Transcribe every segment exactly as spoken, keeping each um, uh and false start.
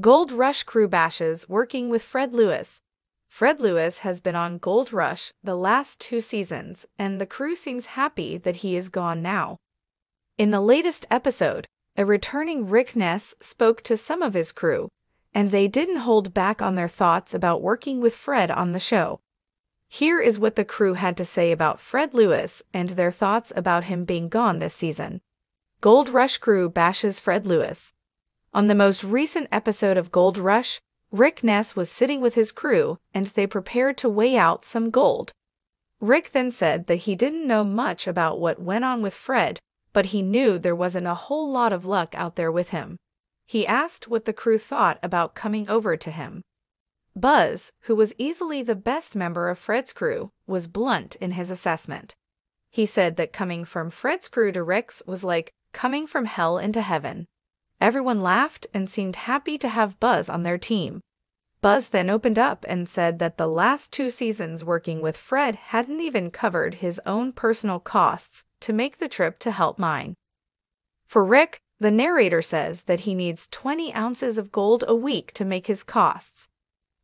Gold Rush crew bashes working with Fred Lewis. Fred Lewis has been on Gold Rush the last two seasons, and the crew seems happy that he is gone now. In the latest episode, a returning Rick Ness spoke to some of his crew, and they didn't hold back on their thoughts about working with Fred on the show. Here is what the crew had to say about Fred Lewis and their thoughts about him being gone this season. Gold Rush crew bashes Fred Lewis. On the most recent episode of Gold Rush, Rick Ness was sitting with his crew, and they prepared to weigh out some gold. Rick then said that he didn't know much about what went on with Fred, but he knew there wasn't a whole lot of luck out there with him. He asked what the crew thought about coming over to him. Buzz, who was easily the best member of Fred's crew, was blunt in his assessment. He said that coming from Fred's crew to Rick's was like coming from hell into heaven. Everyone laughed and seemed happy to have Buzz on their team. Buzz then opened up and said that the last two seasons working with Fred hadn't even covered his own personal costs to make the trip to help mine. For Rick, the narrator says that he needs twenty ounces of gold a week to make his costs.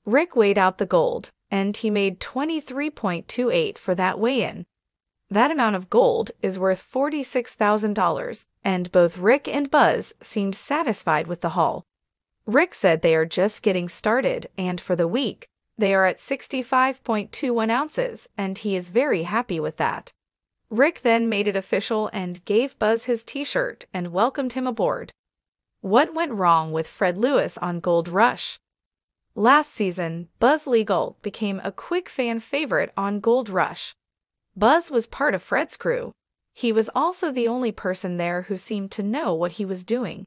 Rick weighed out the gold, and he made twenty-three point two eight for that weigh-in. That amount of gold is worth forty-six thousand dollars, and both Rick and Buzz seemed satisfied with the haul. Rick said they are just getting started, and for the week, they are at sixty-five point two one ounces, and he is very happy with that. Rick then made it official and gave Buzz his t-shirt and welcomed him aboard. What went wrong with Fred Lewis on Gold Rush? Last season, Buzz Legal became a quick fan favorite on Gold Rush. Buzz was part of Fred's crew. He was also the only person there who seemed to know what he was doing.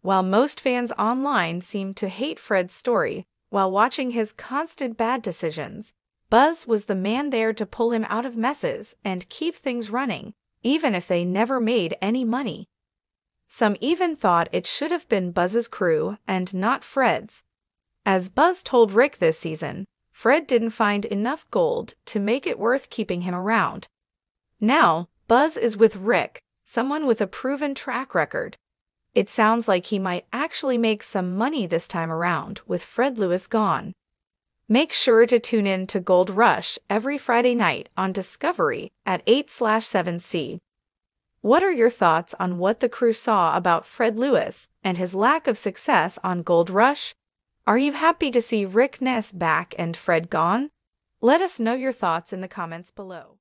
While most fans online seemed to hate Fred's story while watching his constant bad decisions, Buzz was the man there to pull him out of messes and keep things running, even if they never made any money. Some even thought it should have been Buzz's crew and not Fred's. As Buzz told Rick this season, Fred didn't find enough gold to make it worth keeping him around. Now, Buzz is with Rick, someone with a proven track record. It sounds like he might actually make some money this time around with Fred Lewis gone. Make sure to tune in to Gold Rush every Friday night on Discovery at eight slash seven C. What are your thoughts on what the crew saw about Fred Lewis and his lack of success on Gold Rush? Are you happy to see Rick Ness back and Fred gone? Let us know your thoughts in the comments below.